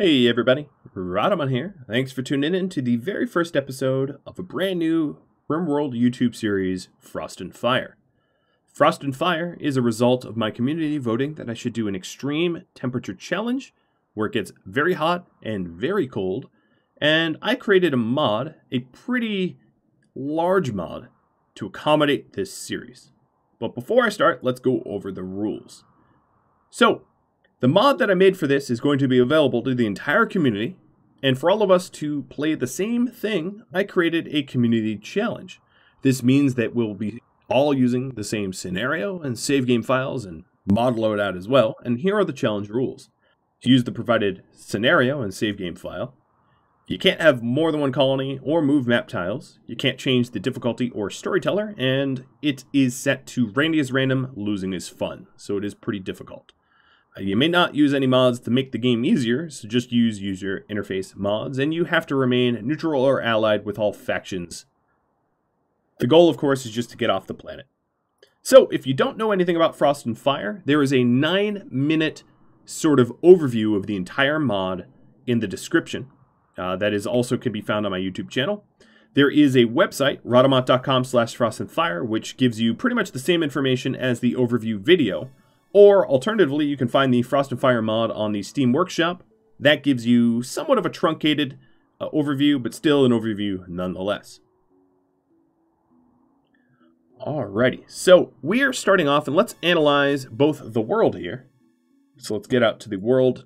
Hey everybody, Rhadamant here. Thanks for tuning in to the very first episode of a brand new RimWorld YouTube series, Frost and Fire. Frost and Fire is a result of my community voting that I should do an extreme temperature challenge where it gets very hot and very cold, and I created a mod, a pretty large mod, to accommodate this series. But before I start, let's go over the rules. So, the mod that I made for this is going to be available to the entire community, and for all of us to play the same thing, I created a community challenge. This means that we'll be all using the same scenario and save game files and mod loadout as well, and here are the challenge rules. To use the provided scenario and save game file, you can't have more than one colony or move map tiles, you can't change the difficulty or storyteller, and it is set to Randy's Random, losing is fun, so it is pretty difficult. You may not use any mods to make the game easier, so just use user interface mods, and you have to remain neutral or allied with all factions. The goal, of course, is just to get off the planet. So, if you don't know anything about Frost and Fire, there is a 9-minute sort of overview of the entire mod in the description. That is also can be found on my YouTube channel. There is a website, rhadamant.com/frostandfire, which gives you pretty much the same information as the overview video. Or, alternatively, you can find the Frost and Fire mod on the Steam Workshop. That gives you somewhat of a truncated overview, but still an overview nonetheless. Alrighty, so we are starting off, and let's analyze both the world here. So let's get out to the world.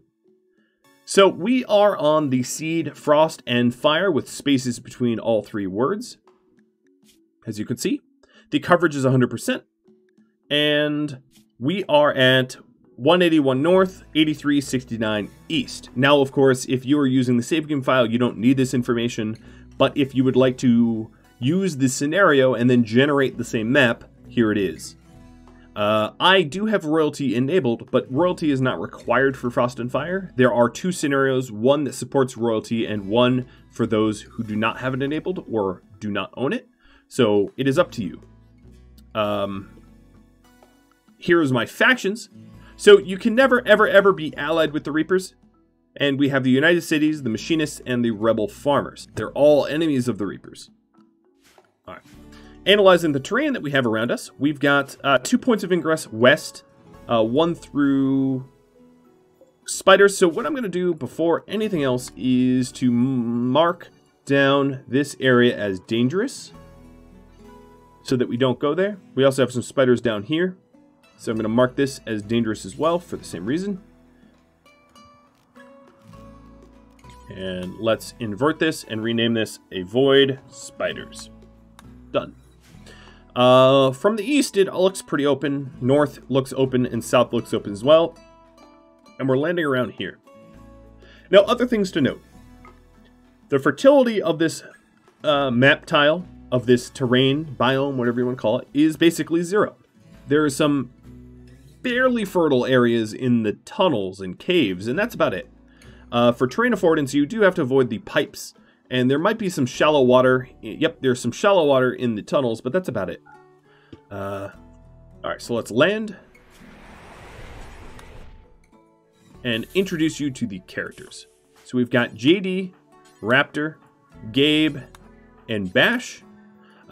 So we are on the seed Frost and Fire with spaces between all three words. As you can see, the coverage is 100%. And we are at 181 north, 8369 east. Now, of course, if you are using the save game file, you don't need this information, but if you would like to use this scenario and then generate the same map, here it is. I do have royalty enabled, but royalty is not required for Frost and Fire. There are two scenarios, one that supports royalty and one for those who do not have it enabled or do not own it. So it is up to you. Here's my factions. So you can never, ever, ever be allied with the Reapers. And we have the United Cities, the Machinists, and the Rebel Farmers. They're all enemies of the Reapers. All right. Analyzing the terrain that we have around us, we've got 2 points of ingress west, one through spiders. So what I'm going to do before anything else is to mark down this area as dangerous so that we don't go there. We also have some spiders down here. So I'm going to mark this as dangerous as well for the same reason. And let's invert this and rename this a Void Spiders. Done. From the east, it all looks pretty open. North looks open and south looks open as well. And we're landing around here. Now, other things to note. The fertility of this map tile, of this terrain, biome, whatever you want to call it, is basically zero. There are some barely fertile areas in the tunnels and caves, and that's about it. For terrain affordance, you do have to avoid the pipes, and there might be some shallow water. Yep, there's some shallow water in the tunnels, but that's about it. All right, so let's land and introduce you to the characters. So we've got JD, Raptor, Gabe, and Bash.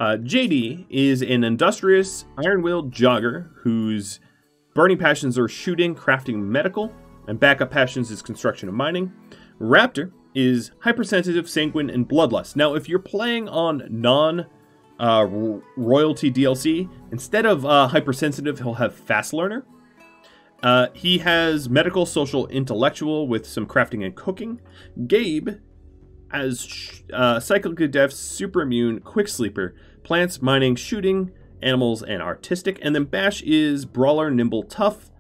JD is an industrious iron-willed jogger whose burning passions are shooting, crafting, medical, and backup passions is construction and mining. Raptor is hypersensitive, sanguine, and bloodlust. Now, if you're playing on non-royalty DLC, instead of hypersensitive, he'll have fast learner. He has medical, social, intellectual with some crafting and cooking. Gabe has cyclical death, super immune, quick sleeper, plants, mining, shooting, animals, and artistic. And then Bash is brawler, nimble, tough,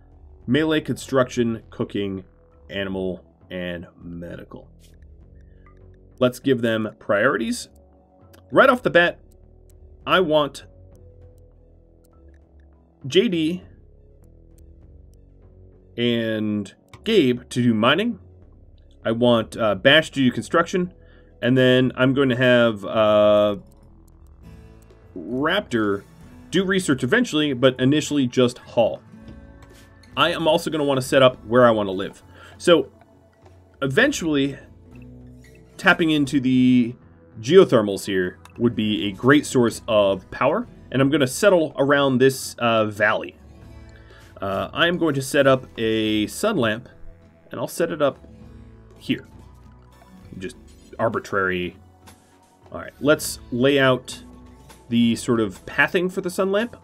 melee, construction, cooking, animal, and medical. Let's give them priorities. Right off the bat, I want JD and Gabe to do mining. I want Bash to do construction. And then I'm going to have Raptor do research eventually, but initially just haul. I am also going to want to set up where I want to live. So eventually tapping into the geothermals here would be a great source of power, and I'm going to settle around this valley. I'm going to set up a sun lamp, and I'll set it up here. Just arbitrary. All right, let's lay out the sort of pathing for the sun lamp.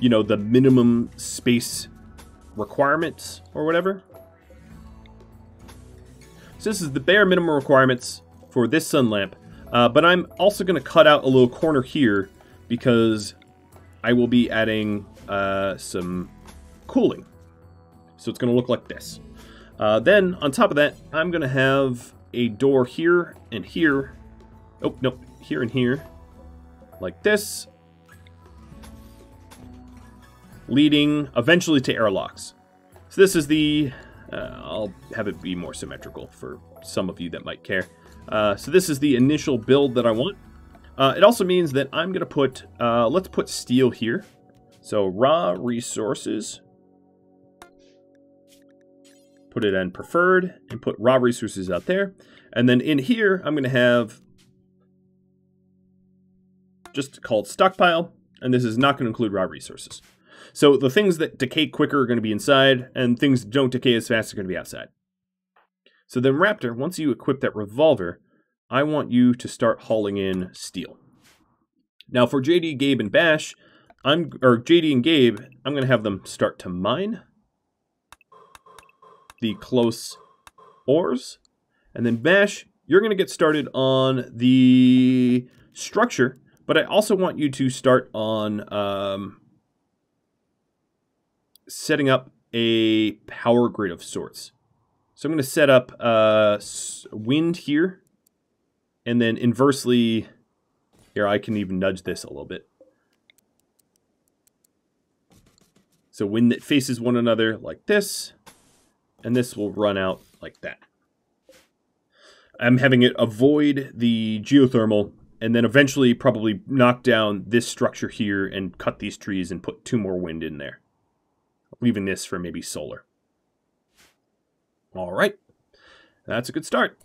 You know, the minimum space requirements or whatever. So this is the bare minimum requirements for this sun lamp. But I'm also going to cut out a little corner here because I will be adding some cooling. So it's going to look like this. Then on top of that, I'm going to have a door here and here. Oh, no, here and here. Like this. Leading eventually to airlocks. So this is the... I'll have it be more symmetrical for some of you that might care. So this is the initial build that I want. It also means that I'm going to put... let's put steel here. So raw resources. Put it in preferred and put raw resources out there. And then in here, I'm going to have... just called stockpile. And this is not going to include raw resources. So the things that decay quicker are going to be inside, and things that don't decay as fast are going to be outside. So then Raptor, once you equip that revolver, I want you to start hauling in steel. Now for JD, Gabe, and Bash, I'm going to have them start to mine the close ores. And then Bash, you're going to get started on the structure, but I also want you to start on... setting up a power grid of sorts. So I'm going to set up wind here, and then inversely here I can even nudge this a little bit. So wind that faces one another like this, and this will run out like that. I'm having it avoid the geothermal and then eventually probably knock down this structure here and cut these trees and put two more wind in there. Leaving this for maybe solar. All right, that's a good start.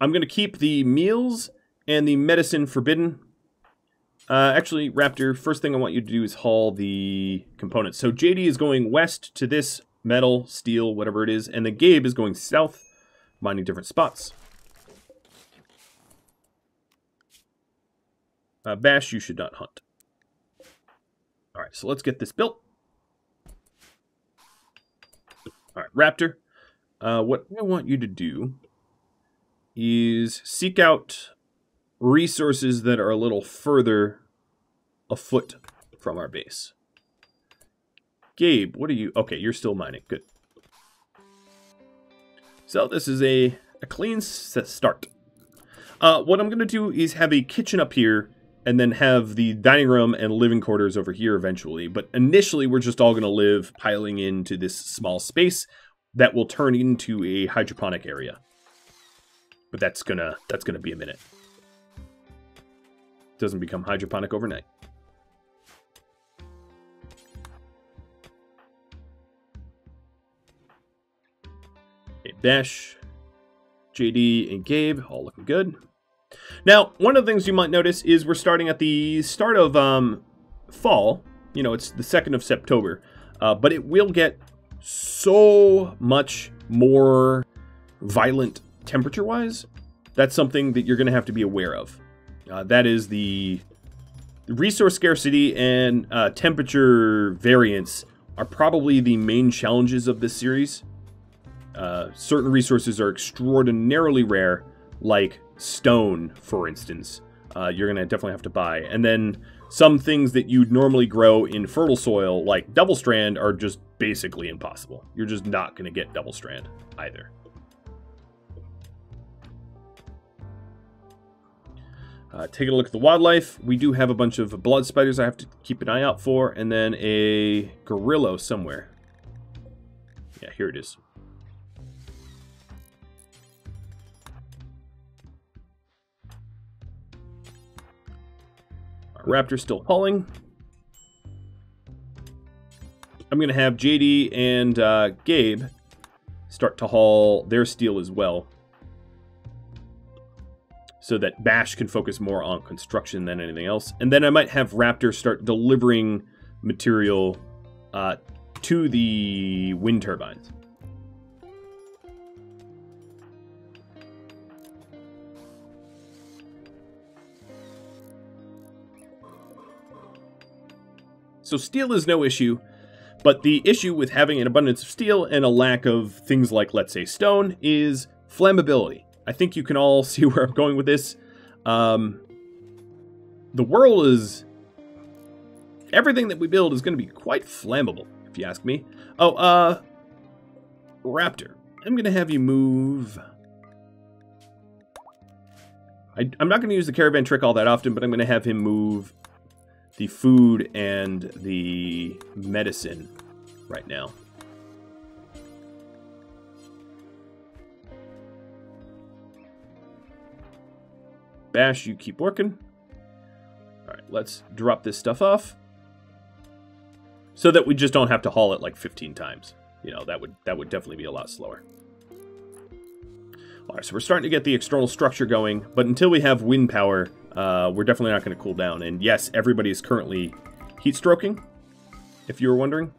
I'm going to keep the meals and the medicine forbidden. Actually, Raptor, first thing I want you to do is haul the components. So JD is going west to this metal, steel, whatever it is, and the Gabe is going south, mining different spots. Bash, you should not hunt. All right, so let's get this built. All right, Raptor, what I want you to do is seek out resources that are a little further afoot from our base. Gabe, what are you? Okay, you're still mining. Good. So this is a clean start. What I'm going to do is have a kitchen up here, and then have the dining room and living quarters over here eventually. But initially, we're just all going to live piling into this small space that will turn into a hydroponic area. But that's gonna be a minute. Doesn't become hydroponic overnight. Okay, Bash, JD, and Gabe, all looking good. Now, one of the things you might notice is we're starting at the start of fall. You know, it's the 2nd of September. But it will get so much more violent temperature-wise. That's something that you're going to have to be aware of. That is the resource scarcity and temperature variance are probably the main challenges of this series. Certain resources are extraordinarily rare, like... stone, for instance, you're going to definitely have to buy. And then some things that you'd normally grow in fertile soil, like double strand, are just basically impossible. You're just not going to get double strand either. Taking a look at the wildlife, we do have a bunch of blood spiders I have to keep an eye out for, and then a gorilla somewhere. Yeah, here it is. Raptor still hauling. I'm going to have JD and Gabe start to haul their steel as well, so that Bash can focus more on construction than anything else. And then I might have Raptor start delivering material to the wind turbines. So steel is no issue, but the issue with having an abundance of steel and a lack of things like, let's say, stone is flammability. I think you can all see where I'm going with this. The world is... everything that we build is going to be quite flammable, if you ask me. Oh, Raptor, I'm going to have you move... I'm not going to use the caravan trick all that often, but I'm going to have him move the food and the medicine right now. Bash, you keep working. All right, let's drop this stuff off so that we just don't have to haul it like 15 times. You know, that would definitely be a lot slower. All right, so we're starting to get the external structure going, but until we have wind power, we're definitely not going to cool down. And yes, everybody is currently heat stroking, if you were wondering.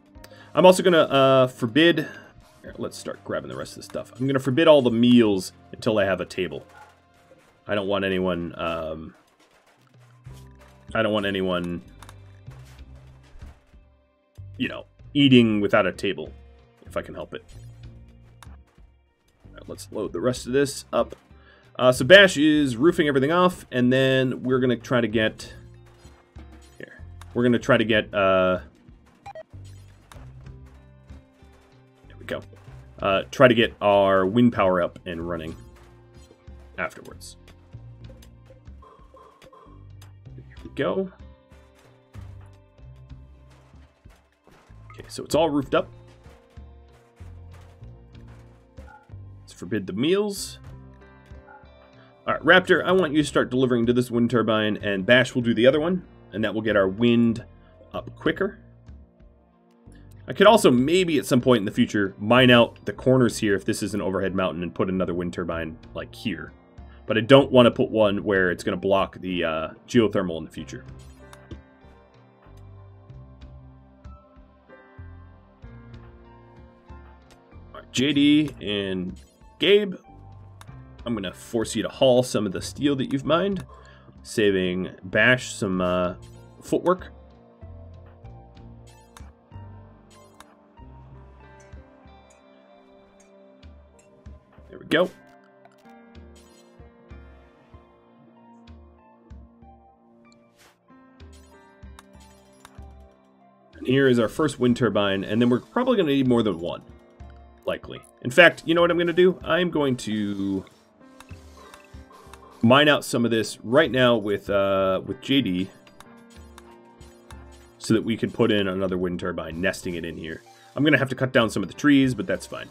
I'm also going to forbid... Here, let's start grabbing the rest of the stuff. I'm going to forbid all the meals until I have a table. I don't want anyone... I don't want anyone, you know, eating without a table, if I can help it. All right, let's load the rest of this up. So Bash is roofing everything off, and then we're gonna try to get here. We're gonna try to get there we go. Try to get our wind power up and running afterwards. Here we go. Okay, so it's all roofed up. Let's forbid the meals. All right, Raptor, I want you to start delivering to this wind turbine, and Bash will do the other one, and that will get our wind up quicker. I could also maybe at some point in the future mine out the corners here if this is an overhead mountain and put another wind turbine like here. But I don't want to put one where it's going to block the geothermal in the future. All right, JD and Gabe, I'm going to force you to haul some of the steel that you've mined, saving Bash some footwork. There we go. And here is our first wind turbine, and then we're probably going to need more than one, likely. In fact, you know what I'm going to do? I'm going to... mine out some of this right now with JD, so that we can put in another wind turbine, nesting it in here. I'm going to have to cut down some of the trees, but that's fine.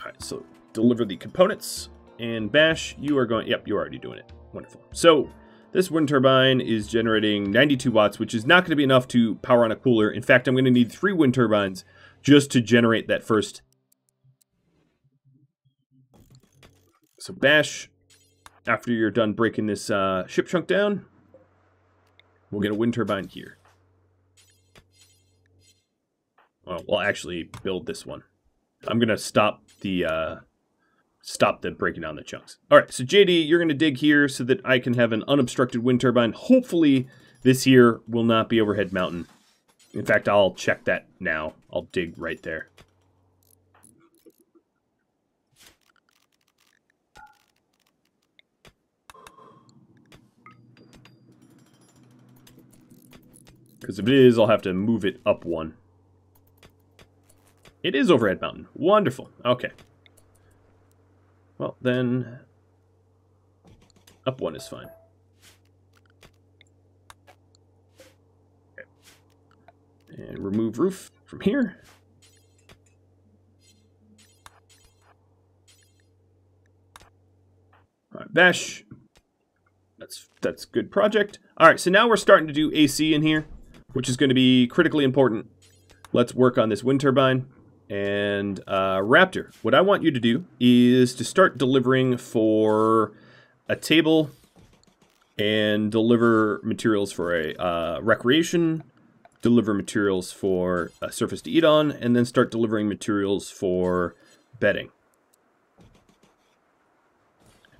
All right, so deliver the components. And Bash, you are going... Yep, you're already doing it. Wonderful. So this wind turbine is generating 92 watts, which is not going to be enough to power on a cooler. In fact, I'm going to need 3 wind turbines just to generate that first... So Bash, after you're done breaking this ship chunk down, we'll get a wind turbine here. Well, we'll actually build this one. I'm gonna stop the breaking down the chunks. All right, so JD, you're gonna dig here so that I can have an unobstructed wind turbine. Hopefully, this here will not be overhead mountain. In fact, I'll check that now. I'll dig right there. Because if it is, I'll have to move it up one. It is overhead mountain. Wonderful. Okay. Well, then... up one is fine. Okay. And remove roof from here. All right, Bash. That's good project. All right, so now we're starting to do AC in here. which is going to be critically important. Let's work on this wind turbine. And Raptor, what I want you to do is to start delivering for a table and deliver materials for a recreation, deliver materials for a surface to eat on, and then start delivering materials for bedding.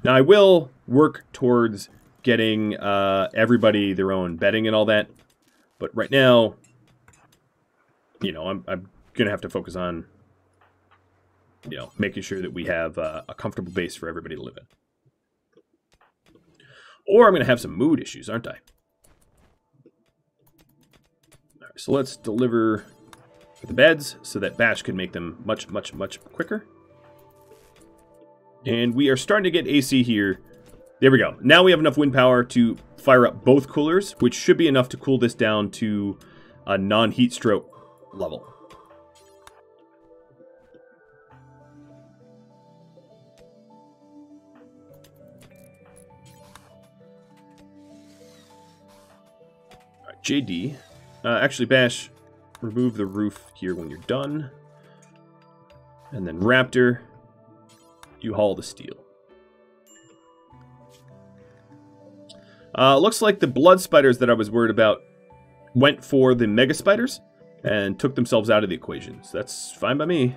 Now I will work towards getting everybody their own bedding and all that, but right now, you know, I'm gonna have to focus on, you know, making sure that we have a comfortable base for everybody to live in. Or I'm gonna have some mood issues, aren't I? All right, so let's deliver the beds so that Bash can make them much, much, much quicker. And we are starting to get AC here. There we go. Now we have enough wind power to fire up both coolers, which should be enough to cool this down to a non-heat stroke level. All right, JD. Actually, Bash, remove the roof here when you're done. And then Raptor, you haul the steel. Looks like the blood spiders that I was worried about went for the mega spiders and took themselves out of the equation. So that's fine by me.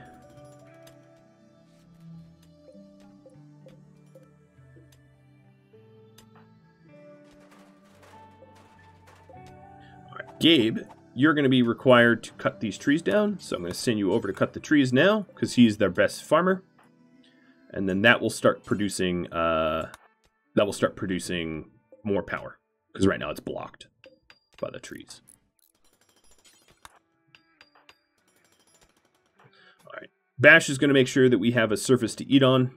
All right, Gabe, you're going to be required to cut these trees down. So I'm going to send you over to cut the trees now because he's their best farmer. And then that will start producing more power, because right now it's blocked by the trees. All right, Bash is going to make sure that we have a surface to eat on,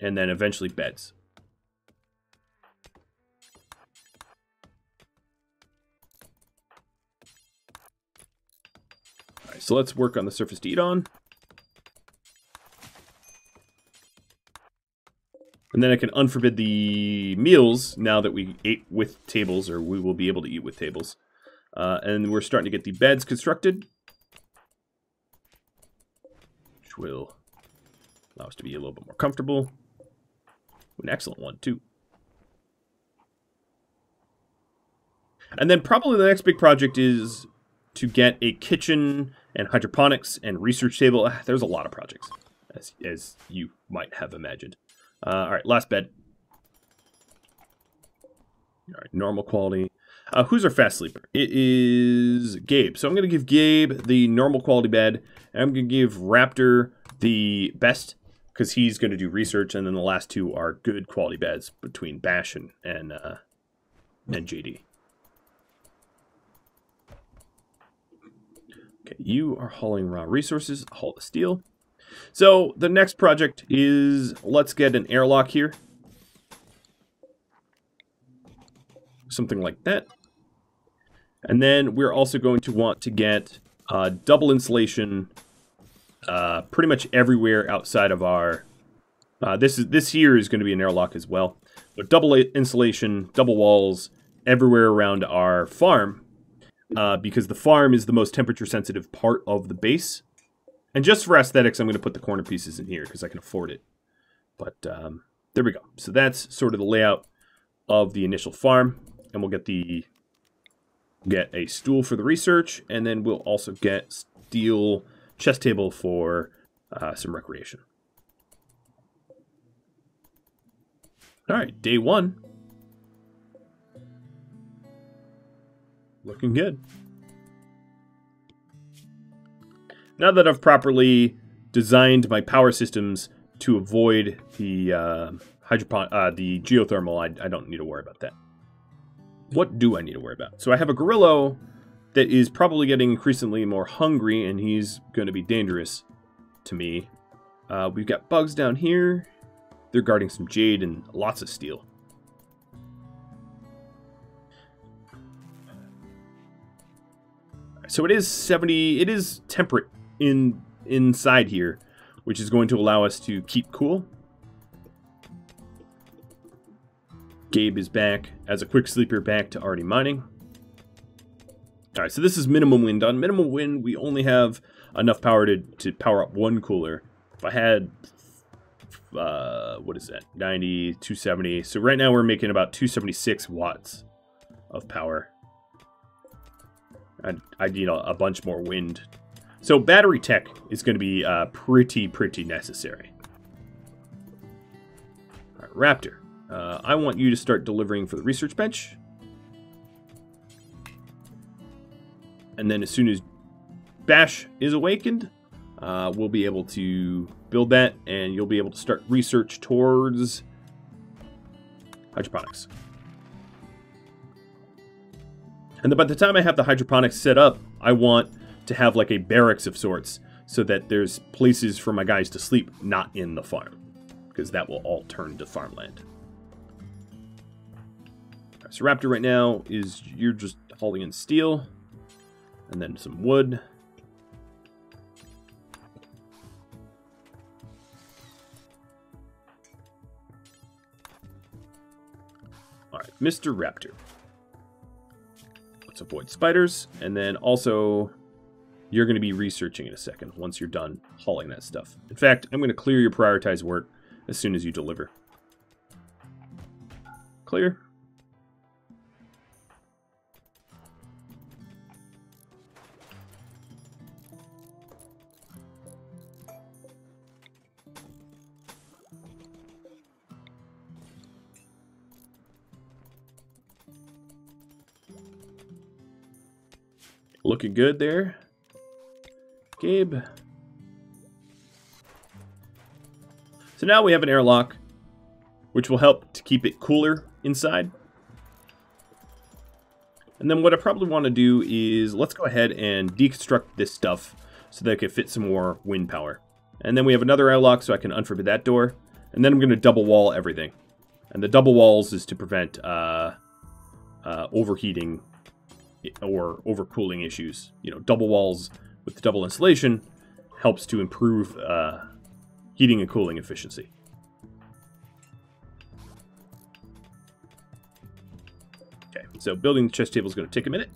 and then eventually beds. All right, so let's work on the surface to eat on. And then I can unforbid the meals now that we ate with tables, or we will be able to eat with tables. And we're starting to get the beds constructed, which will allow us to be a little bit more comfortable. An excellent one, too. And then probably the next big project is to get a kitchen and hydroponics and research table. There's a lot of projects, as you might have imagined. All right, last bed. All right, normal quality. Who's our fast sleeper? It is Gabe. So I'm going to give Gabe the normal quality bed, and I'm going to give Raptor the best, because he's going to do research, and then the last two are good quality beds between Bash and JD. Okay, you are hauling raw resources. Haul the steel. So the next project is, let's get an airlock here. Something like that. And then we're also going to want to get double insulation pretty much everywhere outside of our... this here is going to be an airlock as well. But double insulation, double walls, everywhere around our farm. Because the farm is the most temperature sensitive part of the base. And just for aesthetics, I'm going to put the corner pieces in here because I can afford it. But there we go. So that's sort of the layout of the initial farm. And we'll get the a stool for the research. And then we'll also get steel chess table for some recreation. All right, day one. Looking good. Now that I've properly designed my power systems to avoid the the geothermal, I don't need to worry about that. What do I need to worry about? So I have a Gorillo that is probably getting increasingly more hungry, and he's going to be dangerous to me. We've got bugs down here. They're guarding some jade and lots of steel. So it is 70. It is temperate inside here, which is going to allow us to keep cool. Gabe is back as a quick sleeper back to already mining. All right, so this is minimum wind. On minimum wind, we only have enough power to power up one cooler. If I had, what is that, 90, 270. So right now we're making about 276 watts of power. I need a bunch more wind. So battery tech is going to be pretty necessary. All right, Raptor, I want you to start delivering for the research bench. And then as soon as Bash is awakened, we'll be able to build that, and you'll be able to start research towards hydroponics. And then by the time I have the hydroponics set up, I want to have like a barracks of sorts so that there's places for my guys to sleep, not in the farm, because that will all turn to farmland. All right, so Raptor right now is, you're just hauling in steel. And then some wood. Alright, Mr. Raptor. Let's avoid spiders. And then also, you're going to be researching in a second once you're done hauling that stuff. In fact, I'm going to clear your prioritized work as soon as you deliver. Clear. Looking good there, Gabe. So now we have an airlock, which will help to keep it cooler inside. And then what I probably want to do is let's go ahead and deconstruct this stuff so that I can fit some more wind power. And then we have another airlock so I can unforbid that door. And then I'm going to double wall everything. And the double walls is to prevent overheating or overcooling issues. You know, double walls with double insulation helps to improve heating and cooling efficiency. Okay, so building the chess table is going to take a minute.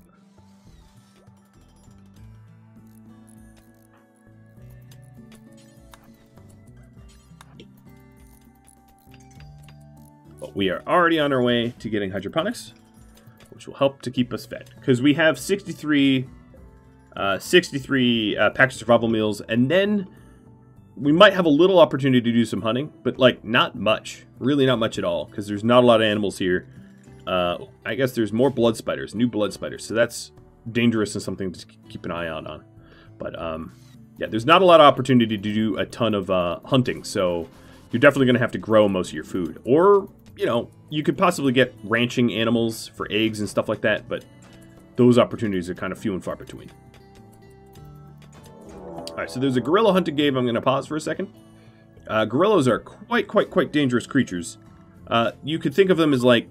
But we are already on our way to getting hydroponics, which will help to keep us fed, because we have 63 packed survival meals, and then we might have a little opportunity to do some hunting, but like not much, really not much at all, because there's not a lot of animals here. I guess there's more blood spiders, new blood spiders, so that's dangerous and something to keep an eye out on. But yeah, there's not a lot of opportunity to do a ton of hunting, so you're definitely going to have to grow most of your food, or you know, you could possibly get ranching animals for eggs and stuff like that, but those opportunities are kind of few and far between. All right, so there's a gorilla hunting game. I'm going to pause for a second. Gorillas are quite dangerous creatures. You could think of them as like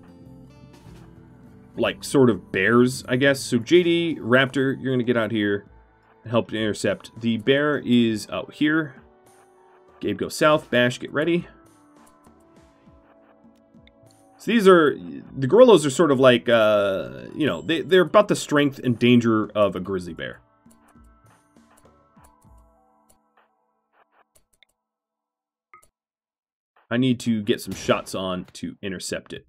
sort of bears, I guess. So JD, Raptor, you're going to get out here and help to intercept. The bear is out here. Gabe, go south. Bash, get ready. So these are, the gorillas are sort of like, you know, they're about the strength and danger of a grizzly bear. I need to get some shots on to intercept it.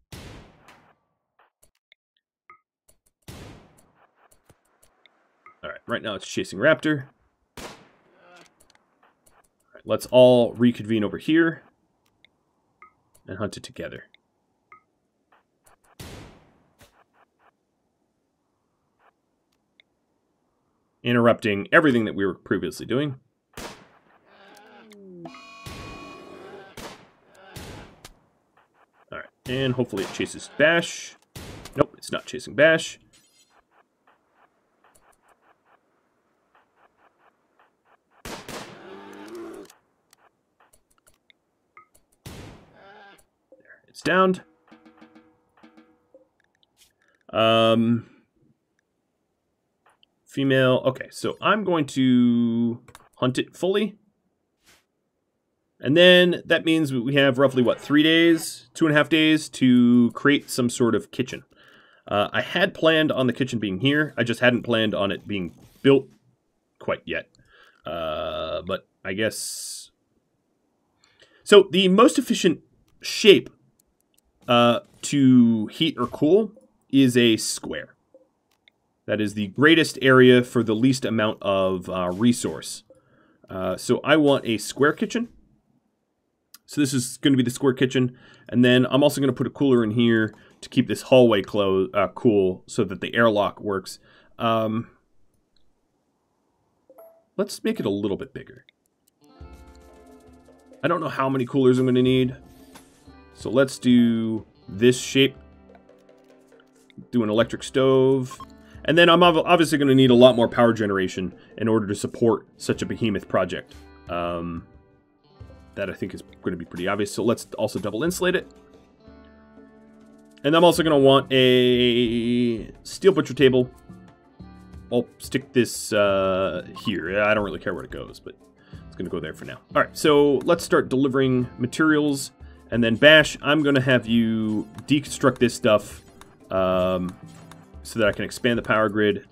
All right, right now it's chasing Raptor. All right, let's all reconvene over here and hunt it together. Interrupting everything that we were previously doing. Alright, and hopefully it chases Bash. Nope, it's not chasing Bash. There, it's downed. Female. Okay, so I'm going to hunt it fully. And then that means we have roughly, what, 3 days, 2.5 days to create some sort of kitchen. I had planned on the kitchen being here. I just hadn't planned on it being built quite yet. But I guess... So the most efficient shape to heat or cool is a square. That is the greatest area for the least amount of resource. So I want a square kitchen. So this is going to be the square kitchen. And then I'm also going to put a cooler in here to keep this hallway cool so that the airlock works. Let's make it a little bit bigger. I don't know how many coolers I'm going to need. So let's do this shape. Do an electric stove. And then I'm obviously going to need a lot more power generation in order to support such a behemoth project. That I think is going to be pretty obvious. So let's also double insulate it. And I'm also going to want a steel butcher table. I'll stick this here. I don't really care where it goes, but it's going to go there for now. All right, so let's start delivering materials. And then Bash, I'm going to have you deconstruct this stuff. So that I can expand the power grid.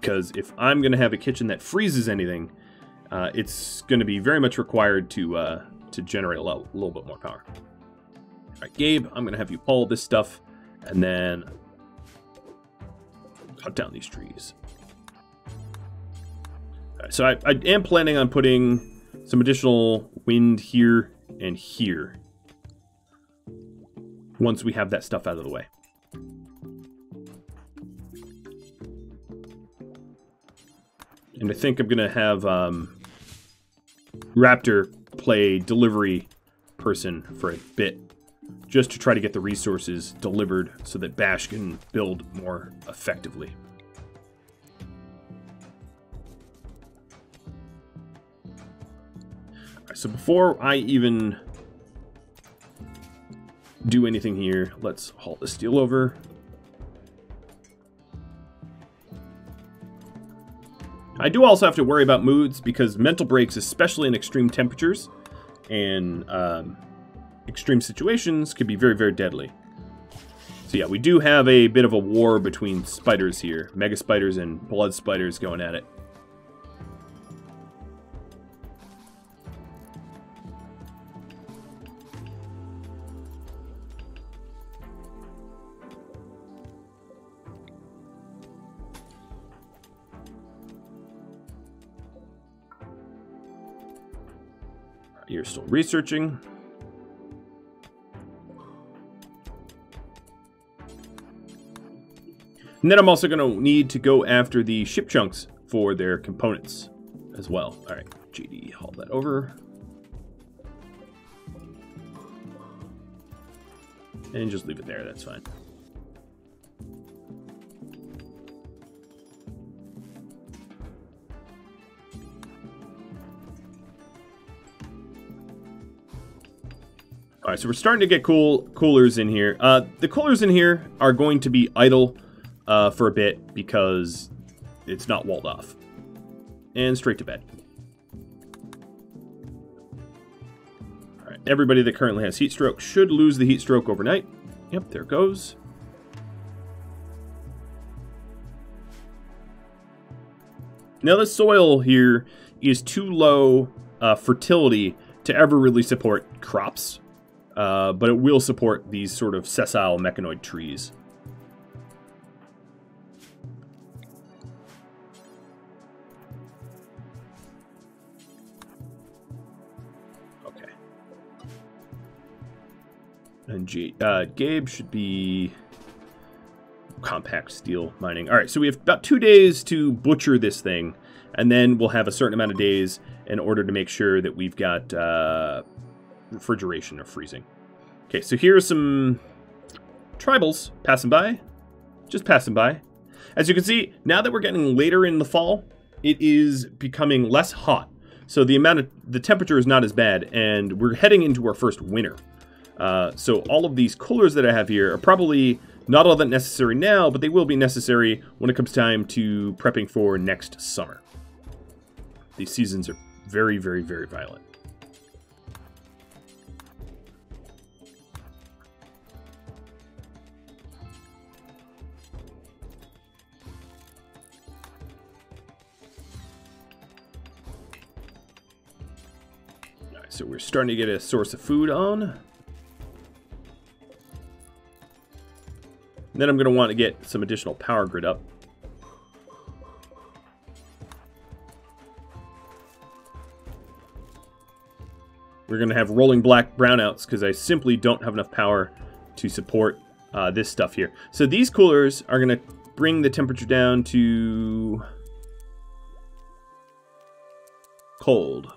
Because if I'm going to have a kitchen that freezes anything, it's going to be very much required to generate a little bit more power. All right, Gabe, I'm going to have you pull this stuff and then cut down these trees. All right, so I am planning on putting some additional wind here and here. Once we have that stuff out of the way. And I think I'm gonna have Raptor play delivery person for a bit, just to try to get the resources delivered so that Bash can build more effectively. All right, so before I even do anything here, let's haul the steel over. I do also have to worry about moods, because mental breaks, especially in extreme temperatures and extreme situations, could be very, very deadly. So yeah, we do have a bit of a war between spiders here. Mega spiders and blood spiders going at it. You're still researching. And then I'm also going to need to go after the ship chunks for their components as well. All right, GD, haul that over. And just leave it there, that's fine. All right, so we're starting to get coolers in here. The coolers in here are going to be idle for a bit because it's not walled off. And straight to bed. All right, everybody that currently has heat stroke should lose the heat stroke overnight. Yep, there it goes. Now the soil here is too low fertility to ever really support crops. But it will support these sort of sessile mechanoid trees. Okay. And Gabe should be compact steel mining. All right, so we have about 2 days to butcher this thing, and then we'll have a certain amount of days in order to make sure that we've got... refrigeration or freezing. Okay, so here are some tribals passing by. Just passing by. As you can see, now that we're getting later in the fall, it is becoming less hot. So the amount of the temperature is not as bad, and we're heading into our first winter. So all of these coolers that I have here are probably not all that necessary now, but they will be necessary when it comes time to prepping for next summer. These seasons are very, very, very violent. So we're starting to get a source of food on. Then I'm going to want to get some additional power grid up. We're going to have rolling black brownouts because I simply don't have enough power to support this stuff here. So these coolers are going to bring the temperature down to cold.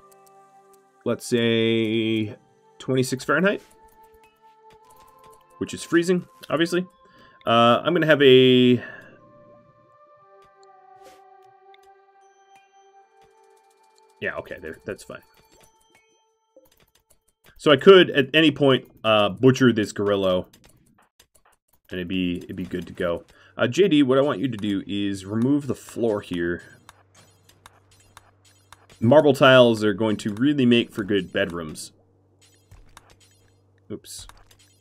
Let's say 26 Fahrenheit, which is freezing, obviously. I'm going to have a that's fine. So I could at any point butcher this Gorillo, and it'd be good to go. JD, what I want you to do is remove the floor here. Marble tiles are going to really make for good bedrooms. Oops,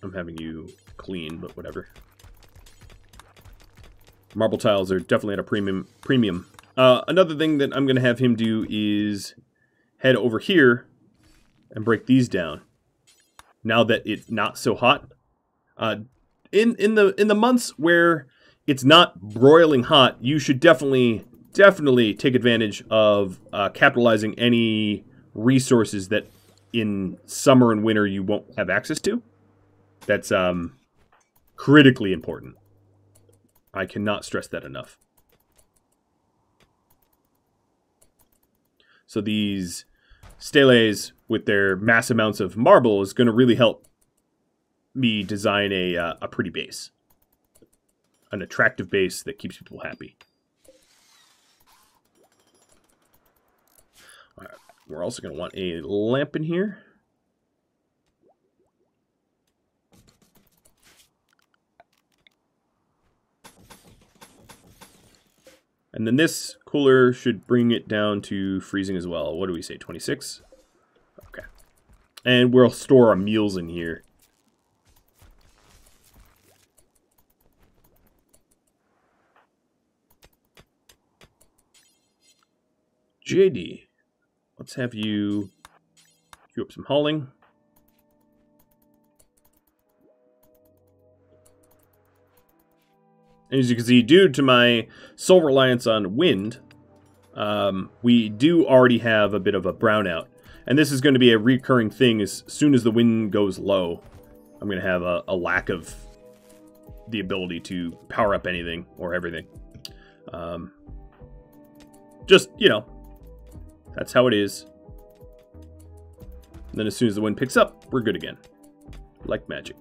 I'm having you clean, but whatever. Marble tiles are definitely at a premium. Another thing that I'm going to have him do is head over here and break these down. Now that it's not so hot, in the months where it's not broiling hot, you should definitely take advantage of capitalizing any resources that in summer and winter you won't have access to. That's critically important. I cannot stress that enough. So these steles with their mass amounts of marble is going to really help me design a pretty base. An attractive base that keeps people happy. All right. We're also going to want a lamp in here. And then this cooler should bring it down to freezing as well. What do we say, 26? Okay. And we'll store our meals in here. JD, let's have you queue up some hauling. And as you can see, due to my sole reliance on wind, we do already have a bit of a brownout. And this is going to be a recurring thing. As soon as the wind goes low, I'm going to have a lack of the ability to power up anything or everything. Just, you know, that's how it is. And then as soon as the wind picks up, we're good again. Like magic.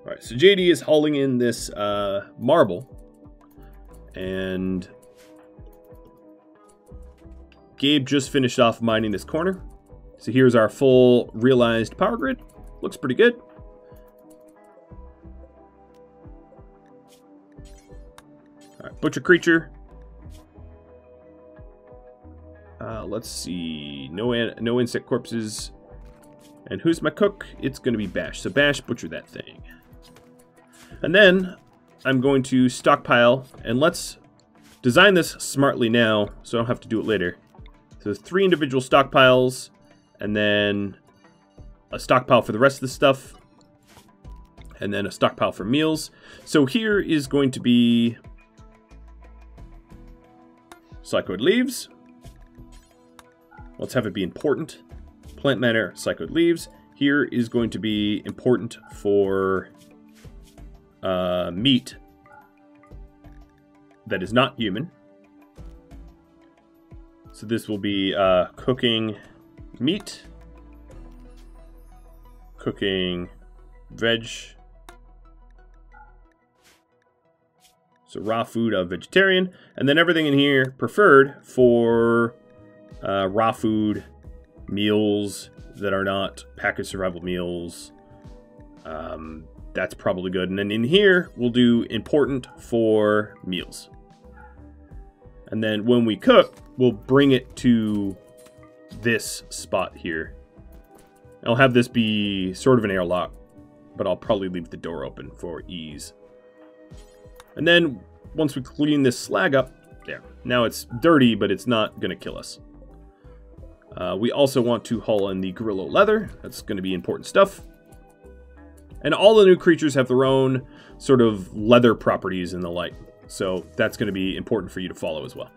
All right, so JD is hauling in this marble, and Gabe just finished off mining this corner. So here's our full realized power grid. Looks pretty good. All right, butcher creature. Let's see, no insect corpses. And who's my cook? It's gonna be Bash. So Bash, butcher that thing. And then I'm going to stockpile, and let's design this smartly now so I don't have to do it later. So 3 individual stockpiles, and then a stockpile for the rest of the stuff, and then a stockpile for meals. So here is going to be psychoid leaves. Let's have it be important. Plant matter, psychoid leaves. Here is going to be important for meat that is not human. So this will be cooking meat, cooking veg. So raw food of vegetarian, and then everything in here preferred for raw food meals that are not packaged survival meals. That's probably good. And then in here, we'll do important for meals. And then when we cook, we'll bring it to this spot here. I'll have this be sort of an airlock, but I'll probably leave the door open for ease. And then once we clean this slag up, There. Now it's dirty, but it's not going to kill us. We also want to haul in the Gorilla Leather. That's going to be important stuff. And all the new creatures have their own sort of leather properties and the like. So that's going to be important for you to follow as well.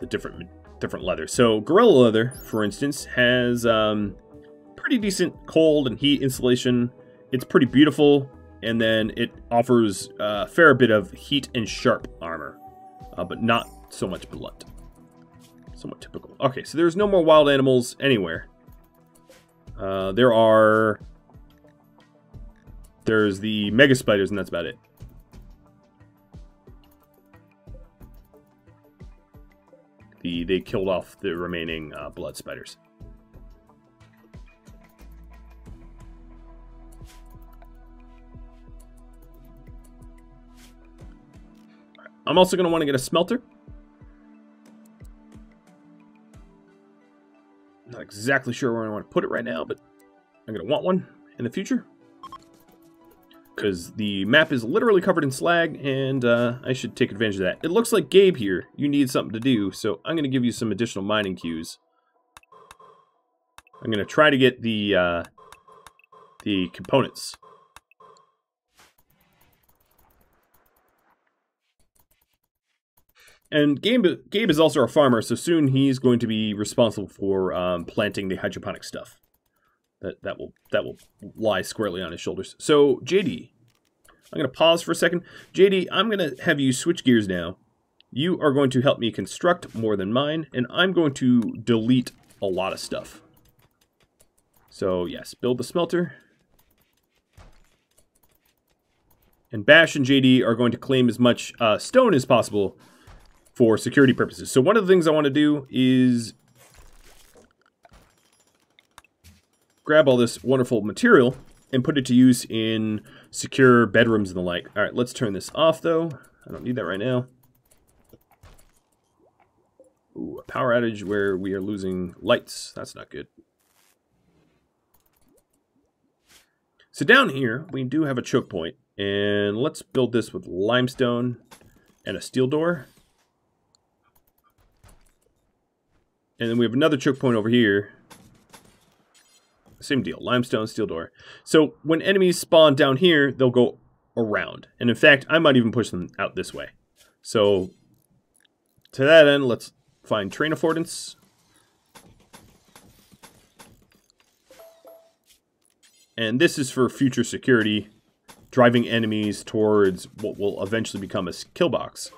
The different leather. So Gorilla Leather, for instance, has pretty decent cold and heat insulation. It's pretty beautiful. And then it offers a fair bit of heat and sharp armor, but not so much blunt. Somewhat typical. Okay, so there's no more wild animals anywhere. There's the mega spiders, and that's about it. They killed off the remaining blood spiders. All right. I'm also going to want to get a smelter. Not exactly sure where I want to put it right now, but I'm going to want one in the future. Because the map is literally covered in slag, and I should take advantage of that. It looks like Gabe here, you need something to do, so I'm going to give you some additional mining cues. I'm going to try to get the components. And Gabe is also a farmer, so soon he's going to be responsible for planting the hydroponic stuff. That will lie squarely on his shoulders. So JD, I'm going to pause for a second. JD, I'm going to have you switch gears now. You are going to help me construct more than mine, and I'm going to delete a lot of stuff. So yes, build the smelter. And Bash and JD are going to claim as much stone as possible for security purposes. So one of the things I want to do is grab all this wonderful material and put it to use in secure bedrooms and the like. All right, let's turn this off though. I don't need that right now. Ooh, a power outage where we are losing lights. That's not good. So down here, we do have a choke point, and let's build this with limestone and a steel door. And then we have another choke point over here. Same deal, limestone, steel door. So when enemies spawn down here, they'll go around. And in fact, I might even push them out this way. So to that end, let's find terrain affordance. And this is for future security, driving enemies towards what will eventually become a kill box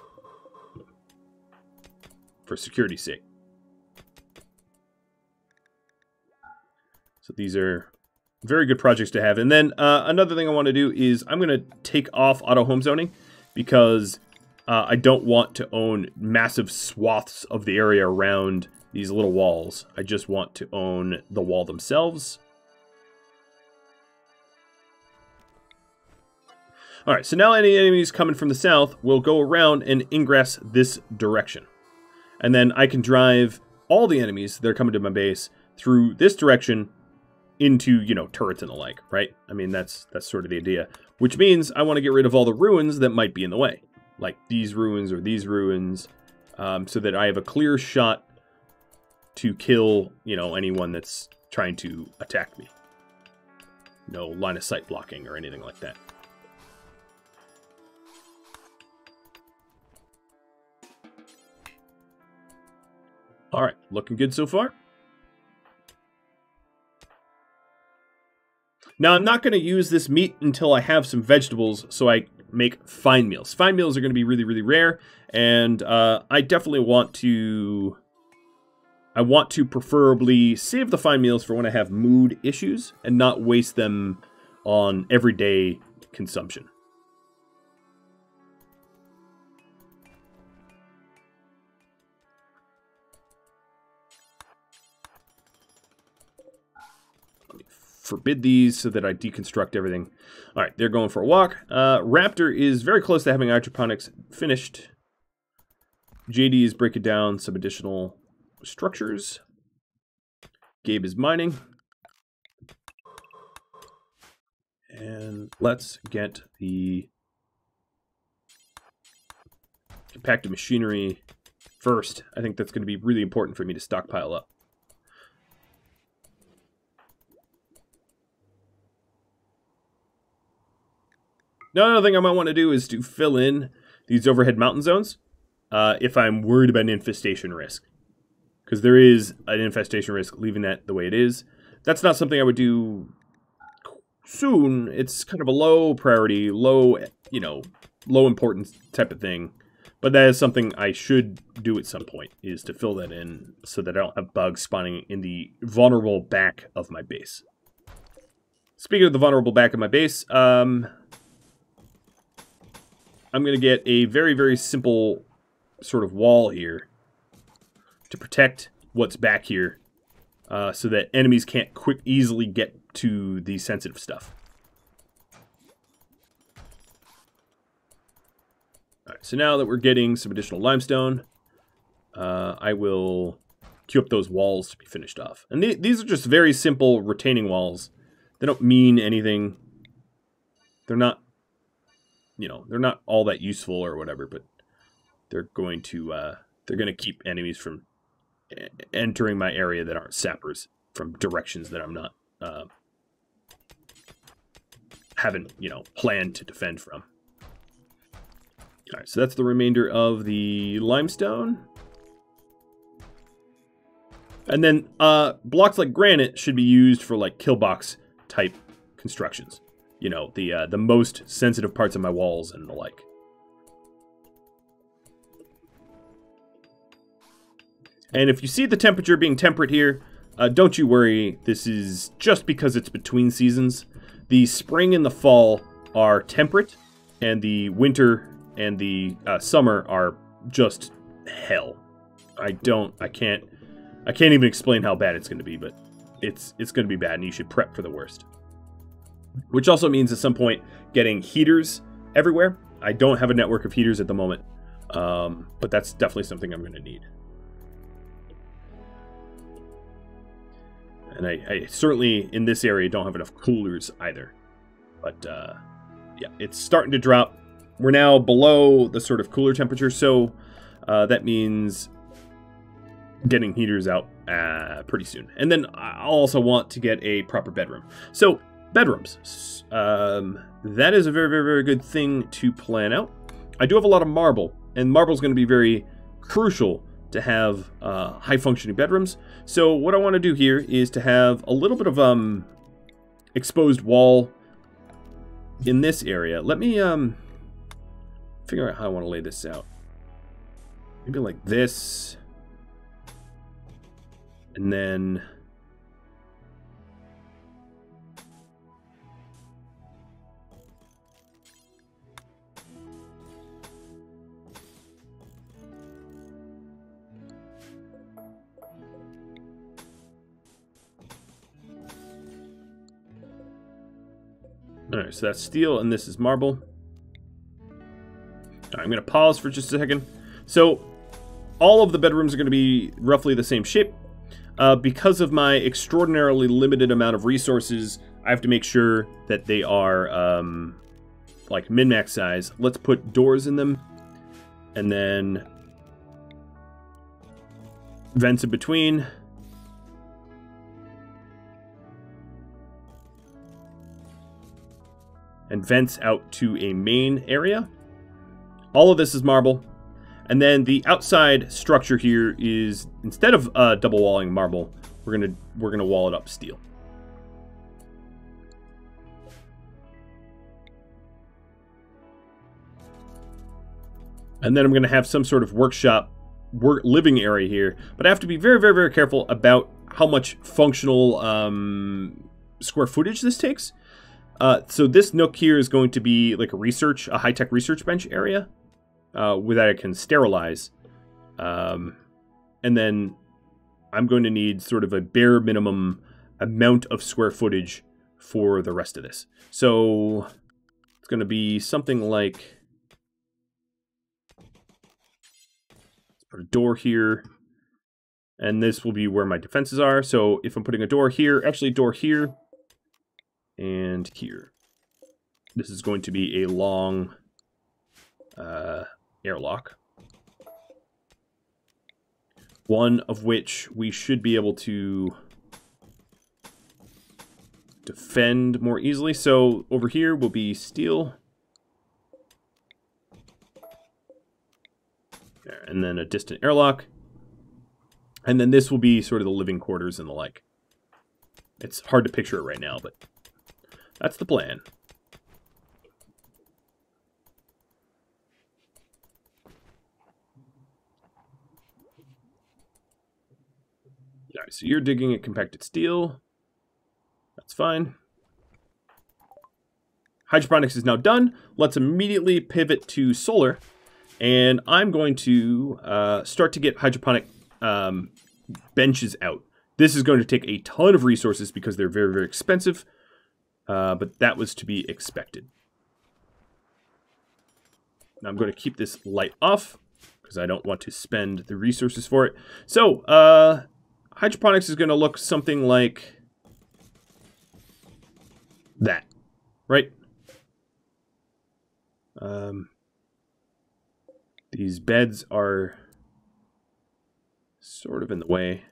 for security's sake. So these are very good projects to have. And then another thing I want to do is I'm going to take off auto home zoning because I don't want to own massive swaths of the area around these little walls. I just want to own the wall themselves. All right, so now any enemies coming from the south will go around and ingress this direction. And then I can drive all the enemies that are coming to my base through this direction into, you know, turrets and the like, right? I mean, that's sort of the idea. Which means I want to get rid of all the ruins that might be in the way. Like these ruins or these ruins. So that I have a clear shot to kill, you know, anyone that's trying to attack me. No line of sight blocking or anything like that. Alright, looking good so far. Now, I'm not going to use this meat until I have some vegetables, so I make fine meals. Fine meals are going to be really, really rare, and I definitely want to... I want to preferably save the fine meals for when I have mood issues and not waste them on everyday consumption. Forbid these so that I deconstruct everything. All right, they're going for a walk. Raptor is very close to having hydroponics finished. JD is breaking down some additional structures. Gabe is mining. and let's get the compacted machinery first. I think that's going to be really important for me to stockpile up. Now, another thing I might want to do is to fill in these overhead mountain zones if I'm worried about an infestation risk. Because there is an infestation risk leaving that the way it is. That's not something I would do soon. It's kind of a low priority, low, you know, low importance type of thing. But that is something I should do at some point, is to fill that in so that I don't have bugs spawning in the vulnerable back of my base. Speaking of the vulnerable back of my base, I'm going to get a very, very simple sort of wall here to protect what's back here so that enemies can't easily get to the sensitive stuff. All right, so now that we're getting some additional limestone, I will queue up those walls to be finished off. And these are just very simple retaining walls. They don't mean anything. They're not... you know, they're not all that useful or whatever, but they're going to keep enemies from entering my area that aren't sappers from directions that I'm not haven't, you know, planned to defend from. All right, so that's the remainder of the limestone, and then blocks like granite should be used for like kill box type constructions. You know, the most sensitive parts of my walls and the like. And if you see the temperature being temperate here, don't you worry. This is just because it's between seasons. The spring and the fall are temperate, and the winter and the summer are just hell. I can't even explain how bad it's going to be, but it's going to be bad, and you should prep for the worst. Which also means at some point getting heaters everywhere. I don't have a network of heaters at the moment, but that's definitely something I'm going to need. And I certainly in this area don't have enough coolers either. But yeah, it's starting to drop. We're now below the sort of cooler temperature, so that means getting heaters out pretty soon. And then I also want to get a proper bedroom. So... bedrooms. That is a very, very, very good thing to plan out. I do have a lot of marble, and marble is going to be very crucial to have high-functioning bedrooms. So what I want to do here is to have a little bit of exposed wall in this area. Let me figure out how I want to lay this out. Maybe like this. And then... alright, so that's steel, and this is marble. All right, I'm going to pause for just a second. So, all of the bedrooms are going to be roughly the same shape. Because of my extraordinarily limited amount of resources, I have to make sure that they are, like, min-max size. Let's put doors in them, and then vents in between. And vents out to a main area. All of this is marble. And then the outside structure here is, instead of double walling marble, we're gonna wall it up steel. And then I'm gonna have some sort of workshop living area here, but I have to be very, very, very careful about how much functional square footage this takes. So this nook here is going to be like a high-tech research bench area that I can sterilize. And then I'm going to need sort of a bare minimum amount of square footage for the rest of this. So it's going to be something like... let's put a door here. And this will be where my defenses are. So if I'm putting a door here, actually a door here... and here. This is going to be a long airlock. One of which we should be able to defend more easily. So over here will be steel. There, and then a distant airlock. And then this will be sort of the living quarters and the like. It's hard to picture it right now, but that's the plan. All right, so you're digging at compacted steel. That's fine. Hydroponics is now done. Let's immediately pivot to solar. And I'm going to start to get hydroponic benches out. This is going to take a ton of resources because they're very, very expensive. But that was to be expected. Now I'm going to keep this light off because I don't want to spend the resources for it. So hydroponics is going to look something like that, right? These beds are sort of in the way.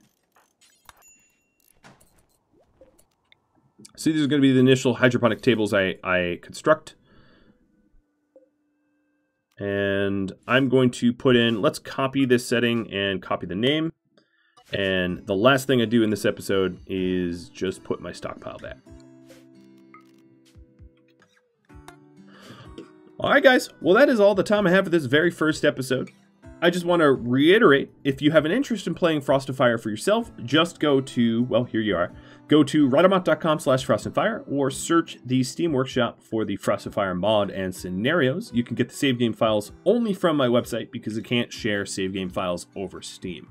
See, these are going to be the initial hydroponic tables I construct. And I'm going to put in, let's copy this setting and copy the name. And the last thing I do in this episode is just put my stockpile back. Alright guys, well that is all the time I have for this very first episode. I just want to reiterate, if you have an interest in playing Frost and Fire for yourself, just go to, well here you are, go to rhadamant.com/Frost and Fire or search the Steam Workshop for the Frost and Fire mod and scenarios. You can get the save game files only from my website because I can't share save game files over Steam.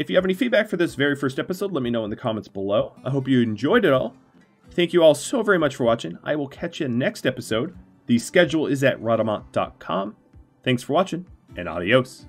If you have any feedback for this very first episode, let me know in the comments below. I hope you enjoyed it all. Thank you all so very much for watching. I will catch you next episode. The schedule is at rhadamant.com. Thanks for watching, and adios.